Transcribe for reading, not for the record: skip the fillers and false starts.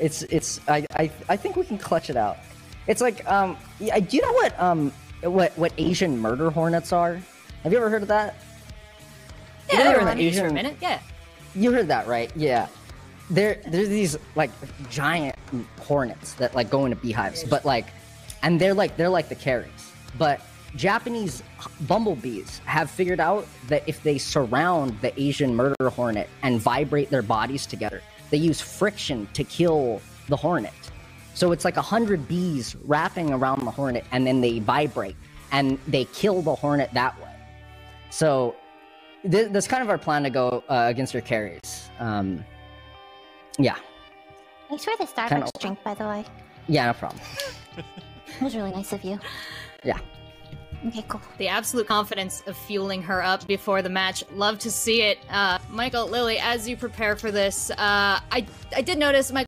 I think we can clutch it out. It's like, do you know what Asian murder hornets are? Have you ever heard of that? Yeah, they were on Asian for a minute. Yeah, you heard that, right? Yeah, there's these like giant hornets that like go into beehives, but like, and they're like the carries. But Japanese bumblebees have figured out that if they surround the Asian murder hornet and vibrate their bodies together, they use friction to kill the hornet. So it's like 100 bees wrapping around the hornet, and then they vibrate, and they kill the hornet that way. So that's kind of our plan to go against your carries. Yeah. Thanks for the Starbucks drink, by the way. Yeah, no problem. That was really nice of you. Yeah. Okay, cool. The absolute confidence of fueling her up before the match. Love to see it. Michael, Lily, as you prepare for this, I did notice, Michael,